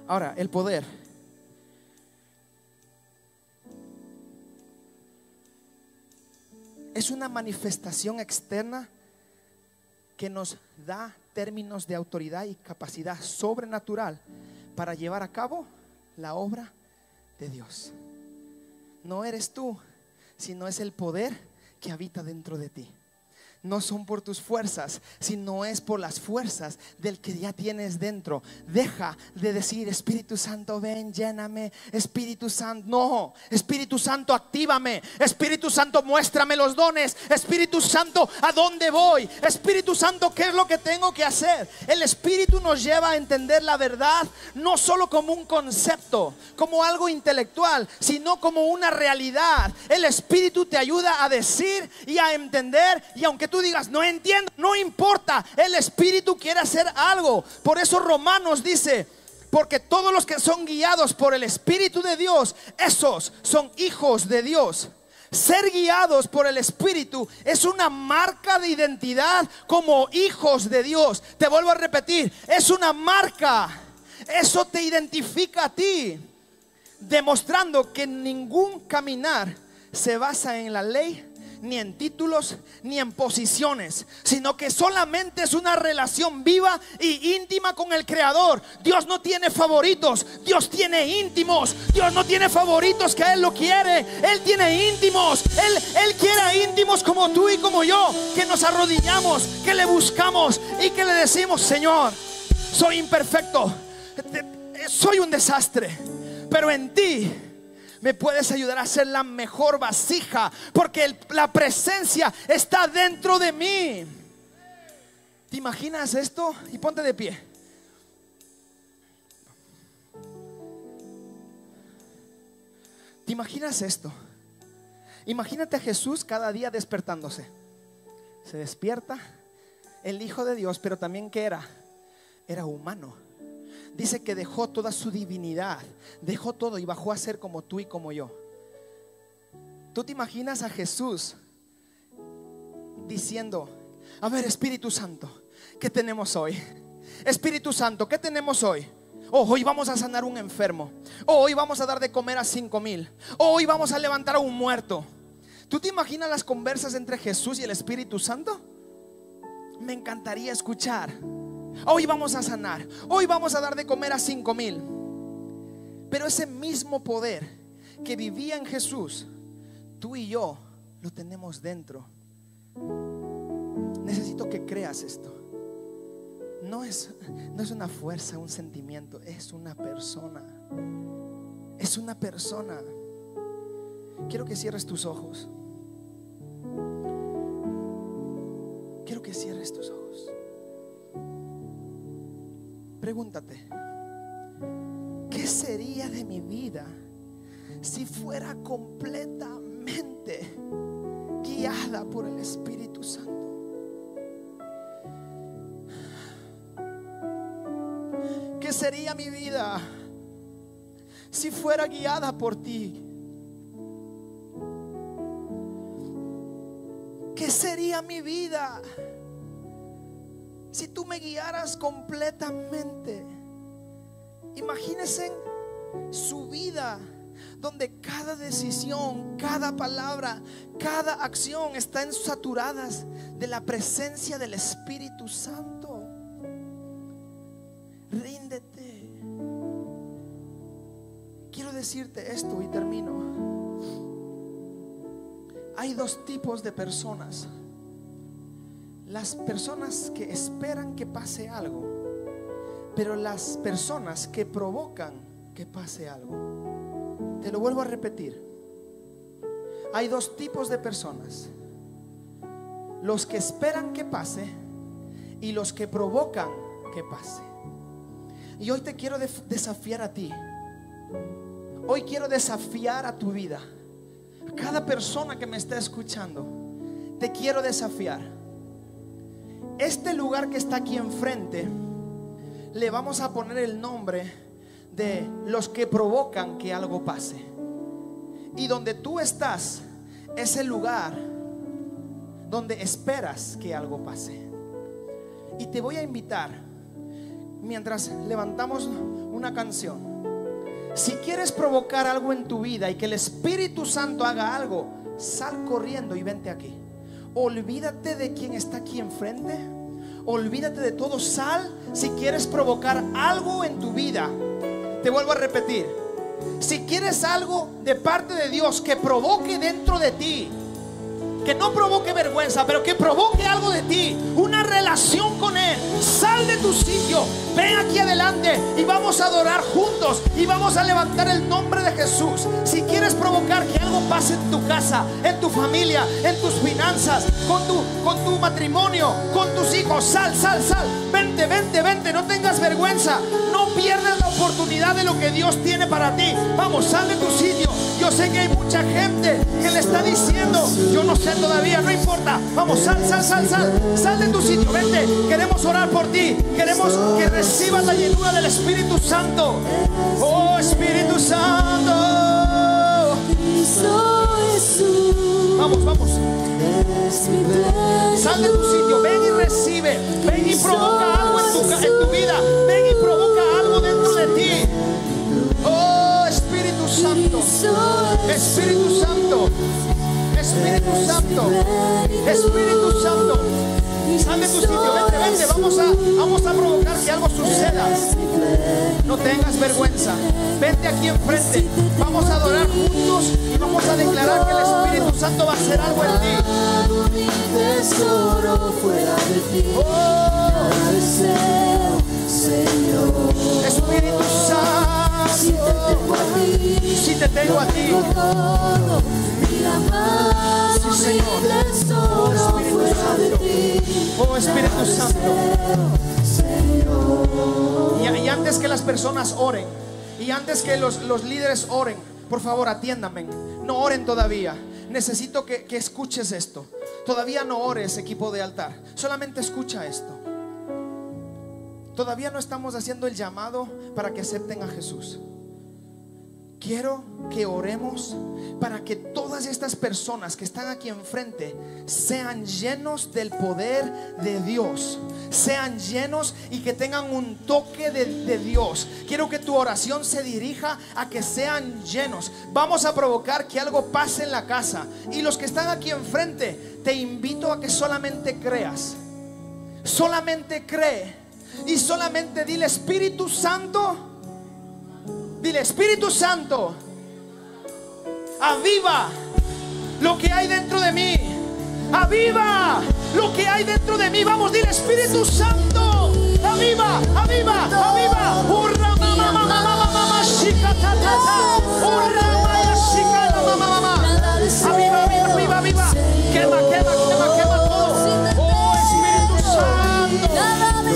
Ahora, el poder. es una manifestación externa que nos da términos de autoridad y capacidad sobrenatural para llevar a cabo la obra de Dios. No eres tú, sino es el poder que habita dentro de ti. No son por tus fuerzas, sino es por las fuerzas del que ya tienes dentro. Deja de decir: Espíritu Santo, ven, lléname. Espíritu Santo, no. Espíritu Santo, actívame. Espíritu Santo, muéstrame los dones. Espíritu Santo, ¿a dónde voy? Espíritu Santo, ¿qué es lo que tengo que hacer? El Espíritu nos lleva a entender la verdad, no solo como un concepto, como algo intelectual, sino como una realidad. El Espíritu te ayuda a decir y a entender, y aunque tú digas no entiendo, no importa, el Espíritu quiere hacer algo. Por eso Romanos dice: porque todos los que son guiados por el Espíritu de Dios, esos son hijos de Dios. Ser guiados por el Espíritu es una marca de identidad como hijos de Dios. Te vuelvo a repetir, es una marca. Eso te identifica a ti, demostrando que ningún caminar se basa en la ley, ni en títulos, ni en posiciones, sino que solamente es una relación viva y íntima con el Creador. Dios no tiene favoritos, Dios tiene íntimos. Dios no tiene favoritos que Él lo quiere, Él tiene íntimos. Él quiere íntimos como tú y como yo, que nos arrodillamos, que le buscamos y que le decimos: Señor, soy imperfecto, soy un desastre, pero en ti me puedes ayudar a ser la mejor vasija, porque la presencia está dentro de mí. ¿Te imaginas esto? Y ponte de pie. ¿Te imaginas esto? Imagínate a Jesús cada día despertándose. Se despierta el Hijo de Dios, pero también que era humano. Dice que dejó toda su divinidad, dejó todo y bajó a ser como tú y como yo. ¿Tú te imaginas a Jesús diciendo: a ver, Espíritu Santo, ¿qué tenemos hoy? Espíritu Santo, ¿qué tenemos hoy? Oh, hoy vamos a sanar un enfermo. Oh, hoy vamos a dar de comer a 5,000. Oh, hoy vamos a levantar a un muerto. ¿Tú te imaginas las conversas entre Jesús y el Espíritu Santo? Me encantaría escuchar. Hoy vamos a sanar, hoy vamos a dar de comer a 5,000. Pero ese mismo poder que vivía en Jesús, tú y yo lo tenemos dentro. Necesito que creas esto. No es una fuerza, un sentimiento, es una persona. Es una persona. Quiero que cierres tus ojos. Quiero que cierres tus ojos. Pregúntate: ¿qué sería de mi vida si fuera completamente guiada por el Espíritu Santo? ¿Qué sería mi vida si fuera guiada por ti? ¿Qué sería mi vida si tú me guiaras completamente? Imagínense su vida, donde cada decisión, cada palabra, cada acción están saturadas de la presencia del Espíritu Santo. Ríndete. Quiero decirte esto y termino. Hay dos tipos de personas: las personas que esperan que pase algo, pero las personas que provocan que pase algo. Te lo vuelvo a repetir. Hay dos tipos de personas: los que esperan que pase y los que provocan que pase. Y hoy te quiero desafiar a ti. Hoy quiero desafiar a tu vida. A cada persona que me está escuchando, te quiero desafiar. Este lugar que está aquí enfrente le vamos a poner el nombre de los que provocan que algo pase. Y donde tú estás es el lugar donde esperas que algo pase. Y te voy a invitar, mientras levantamos una canción, Si quieres provocar algo en tu vida y que el Espíritu Santo haga algo, sal corriendo y vente aquí. Olvídate de quien está aquí enfrente, olvídate de todo, sal. Si quieres provocar algo en tu vida, te vuelvo a repetir, si quieres algo de parte de Dios que provoque dentro de ti, que no provoque vergüenza, pero que provoque algo de ti, una relación con Él, sal de tu sitio, ven aquí adelante y vamos a adorar juntos y vamos a levantar el nombre de Jesús. Si quieres provocar que algo pase en tu casa, en tu familia, en tus finanzas, con tu matrimonio, con tus hijos, sal, sal, sal, vente, vente, vente, no tengas vergüenza, no pierdas la oportunidad de lo que Dios tiene para ti. Vamos, sal de tu sitio. Yo sé que hay mucha gente que le está diciendo, yo no sé todavía, no importa. Vamos, sal, sal, sal, sal, sal de tu sitio, vente. Queremos orar por ti, queremos que recibas la llenura del Espíritu Santo. Oh Espíritu Santo, vamos, vamos, sal de tu sitio, ven y recibe, ven y provoca algo en tu vida, ven y provoca algo dentro de ti. Oh Espíritu Santo, Espíritu Santo, Espíritu Santo, Espíritu Santo, sal de tu sitio, vente, vente, vamos a provocar que algo suceda. No tengas vergüenza, vente aquí enfrente, vamos a adorar juntos y vamos a declarar que el Espíritu Santo va a hacer algo en ti. Oh, Espíritu Santo, si te tengo a ti. Sí, Señor. Oh Espíritu Santo. Y antes que las personas oren, y antes que los líderes oren, por favor atiéndanme. No oren todavía. Necesito que escuches esto. Todavía no ores, equipo de altar. Solamente escucha esto. Todavía no estamos haciendo el llamado para que acepten a Jesús. Quiero que oremos para que todas estas personas que están aquí enfrente sean llenos del poder de Dios, sean llenos y que tengan un toque de Dios. Quiero que tu oración se dirija a que sean llenos. Vamos a provocar que algo pase en la casa. Y los que están aquí enfrente, te invito a que solamente creas. Solamente cree y solamente dile, Espíritu Santo. Dile, Espíritu Santo, aviva lo que hay dentro de mí. Aviva lo que hay dentro de mí. Vamos, dile, Espíritu Santo, aviva, aviva, aviva. Urra mamá, mamá, mamá, mamá, chica, ta, ta, ta. Urra mamá, chica, mamá, mamá. Aviva, aviva, aviva, aviva. Quema, quema, quema, quema todo. Oh, Espíritu Santo.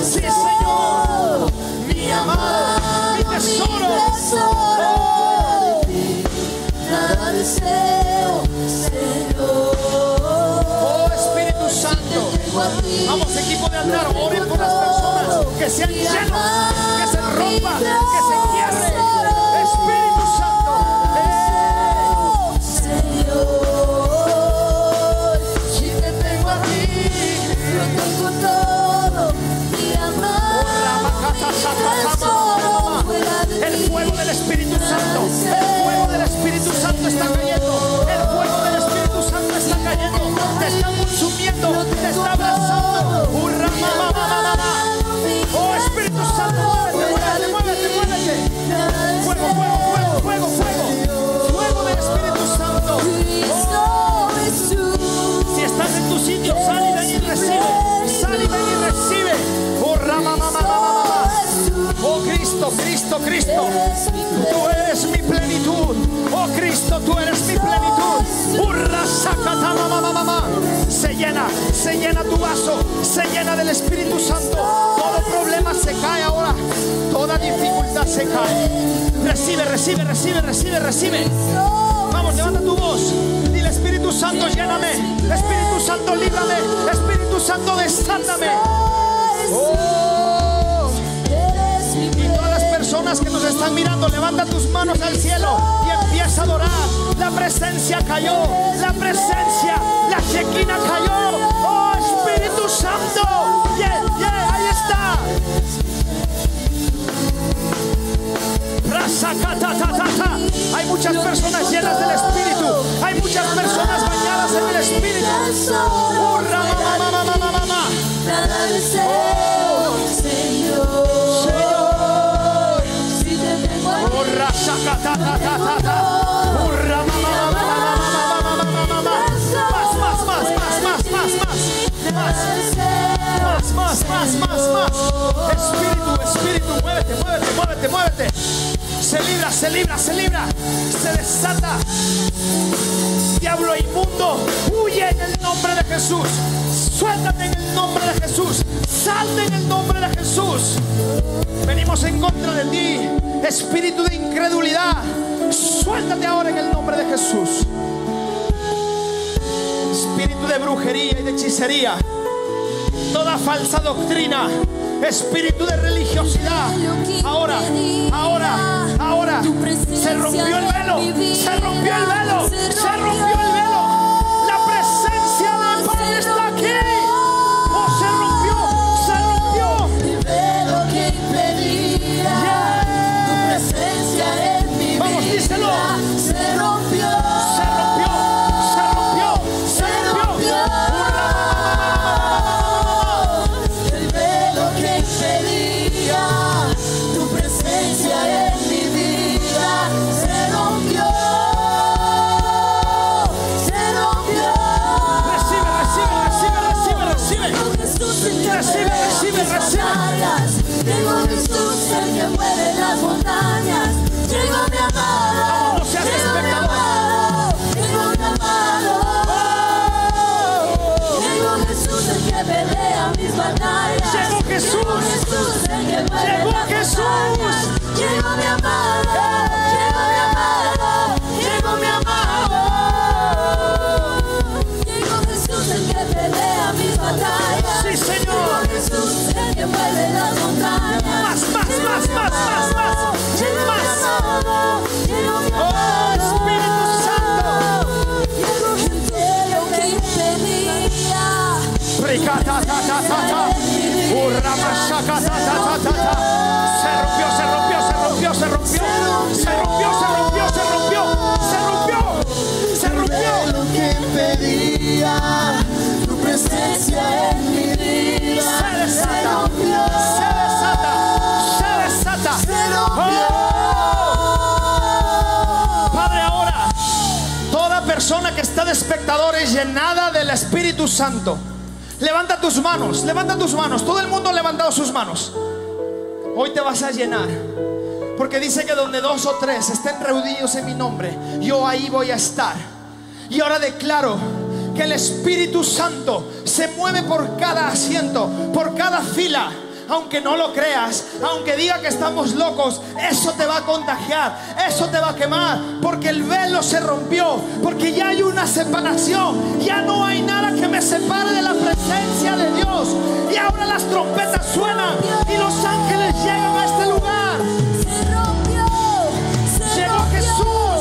Sí, Señor, mi amado. Oh, Espíritu Santo, vamos, equipo de altar, oren por las personas, que sean llenos, que se rompan, que se cierren. Espíritu Santo, Señor, si te tengo a ti, lo tengo todo, mi amor. El fuego del Espíritu Santo, el fuego del Espíritu Santo está cayendo, el fuego del Espíritu Santo está cayendo, te está consumiendo, te está abrazando. Urra, mamá, mamá, mamá. Oh Espíritu Santo, muévete, muévete, muévete, muévete. Fuego, fuego, fuego, fuego, fuego, fuego del Espíritu Santo. Oh. Si estás en tu sitio, sal y ven y recibe, sal y ven y recibe. Urra, mamá, mamá, mamá. Oh Cristo, Cristo, Cristo, tú eres mi plenitud. Oh Cristo, tú eres mi plenitud. Urra, sacata, mamá, mamá. Se llena tu vaso, se llena del Espíritu Santo. Todo problema se cae ahora, toda dificultad se cae. Recibe, recibe, recibe, recibe, recibe. Vamos, levanta tu voz. Dile, Espíritu Santo, lléname. Espíritu Santo, líbrame. Espíritu Santo, desátame. Oh. Personas que nos están mirando, levanta tus manos al cielo y empieza a adorar. La presencia cayó, la presencia, la Shekinah cayó. Oh Espíritu Santo, yeah, yeah, ahí está. muchas personas llenas del Espíritu, hay muchas personas bañadas en el Espíritu. ¡Oh, mamá! ¡Oh, Señor! ¡Oh, más! Espíritu, muévete. Se libra, se desata. Diablo inmundo, huye en el nombre de Jesús. Suéltate en el nombre de Jesús. Salte en el nombre de Jesús. Venimos en contra de ti, espíritu de incredulidad. Suéltate ahora en el nombre de Jesús. Espíritu de brujería y de hechicería, toda falsa doctrina, espíritu de religiosidad, ahora se rompió el velo. La presencia del Padre está aquí. Oh, se rompió. Tu presencia en mi vida. Vamos, díselo. Persona que está de espectadores llenada del Espíritu Santo, levanta tus manos. Todo el mundo ha levantado sus manos. Hoy te vas a llenar, porque dice que donde 2 o 3 estén reunidos en mi nombre, yo ahí voy a estar. Y ahora declaro que el Espíritu Santo se mueve por cada asiento, por cada fila. Aunque no lo creas, aunque diga que estamos locos, eso te va a contagiar, eso te va a quemar, porque el velo se rompió, porque ya hay una separación, ya no hay nada que me separe de la presencia de Dios. Y ahora las trompetas suenan y los ángeles llegan a este lugar. Llegó Jesús.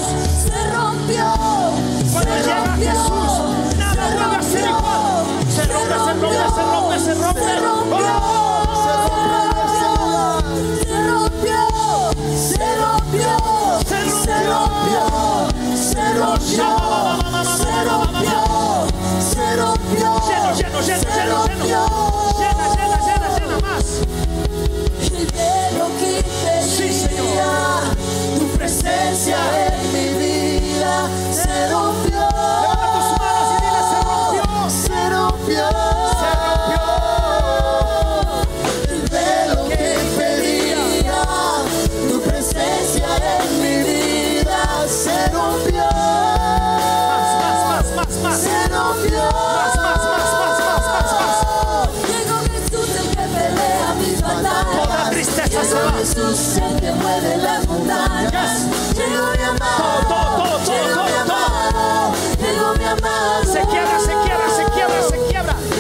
Cuando llega Jesús, nada vuelve a ser igual. Se rompe. Se rompió. Llena más. El velo que pedía, tu presencia en mi vida, se rompió. Levanta tus manos y dile: se rompió. El velo que pedía, tu presencia en mi vida, se rompió. Más. Se rompió. Jesús, el que mueve las montañas. Llegó mi amado. Llegó mi amado. Se quiebra.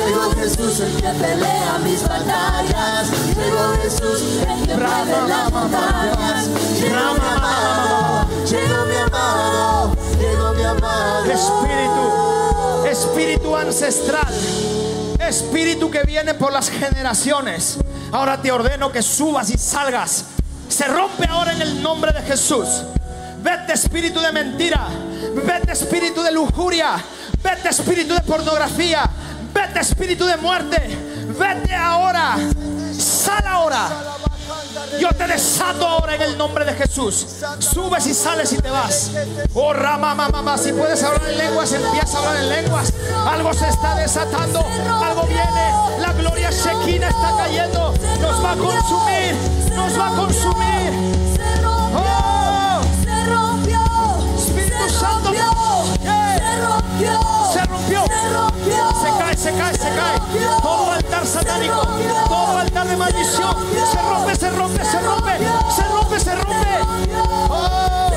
Llegó Jesús, el que pelea mis batallas. Llegó Jesús, el que mueve las montañas. Llegó mi amado. Espíritu ancestral, espíritu que viene por las generaciones, ahora te ordeno que subas y salgas. Se rompe ahora en el nombre de Jesús. Vete, espíritu de mentira. Vete, espíritu de lujuria. Vete, espíritu de pornografía. Vete, espíritu de muerte. Vete ahora. Sal ahora. Yo te desato ahora en el nombre de Jesús. Subes y sales y te vas. Oh, Rama, mamá. Si puedes hablar en lenguas, empieza a hablar en lenguas. Algo se está desatando. Algo viene. La gloria Shekinah está cayendo. Nos va a consumir. Nos va a consumir. Oh, se rompió. Espíritu Santo. Se rompió. Se cae, se cae, se cae. Todo altar satánico, todo altar de maldición. Se rompe, se rompe, se rompe. Se rompe, se rompe. Oh.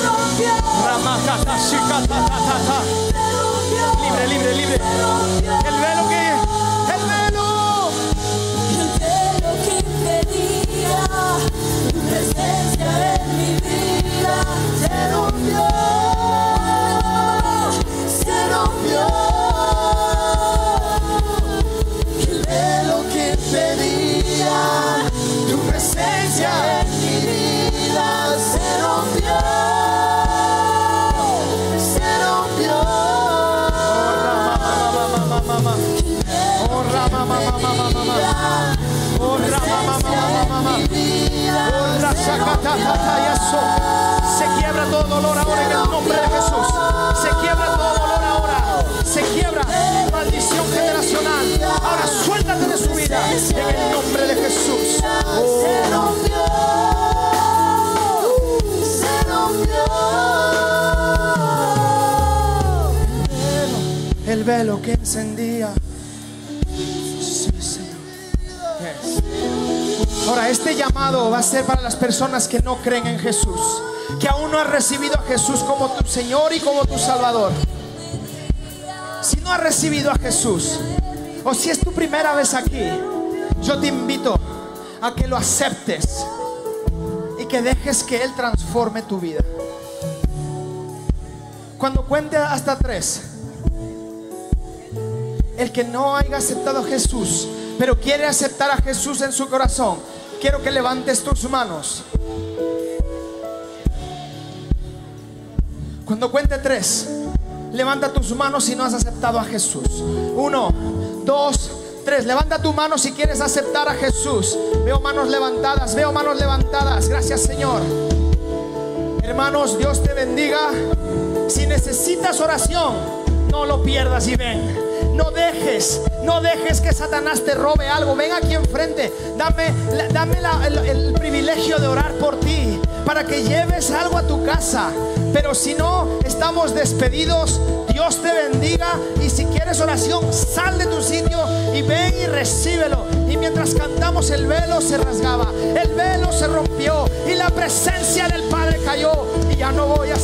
Se rompió. Libre, libre, libre. El velo que el velo. El velo que impedía tu presencia en mi vida. Se rompió. Tu presencia en mi vida se rompió, se rompió. Oh, Rama, mamá, mamá, mamá. Oh, Rama, mamá, mamá. Oh, Rama. Se quiebra todo dolor ahora en el nombre de Jesús. Se quiebra todo dolor ahora. Se quiebra maldición generacional. Ahora suéltate de su vida en el nombre de Jesús. Oh. Se rompió. Se rompió. El velo que encendía. Sí, Señor. Yes. Ahora este llamado va a ser para las personas que no creen en Jesús, que aún no han recibido a Jesús como tu Señor y como tu Salvador. Si no has recibido a Jesús, o si es tu primera vez aquí, yo te invito a que lo aceptes y que dejes que Él transforme tu vida. Cuando cuente hasta 3, el que no haya aceptado a Jesús pero quiere aceptar a Jesús en su corazón, quiero que levantes tus manos. Cuando cuente 3, levanta tus manos si no has aceptado a Jesús. 1, 2, 3. Levanta tu mano si quieres aceptar a Jesús. Veo manos levantadas, veo manos levantadas. Gracias, Señor. Hermanos, Dios te bendiga. Si necesitas oración, no lo pierdas y ven. No dejes que Satanás te robe algo. Ven aquí enfrente. Dame el privilegio de orar por ti, para que lleves algo a tu casa. Pero si no, estamos despedidos. Dios te bendiga. Y si quieres oración, sal de tu sitio y ven y recíbelo. Y mientras cantamos, el velo se rasgaba, el velo se rompió y la presencia del Padre cayó. Y ya no voy a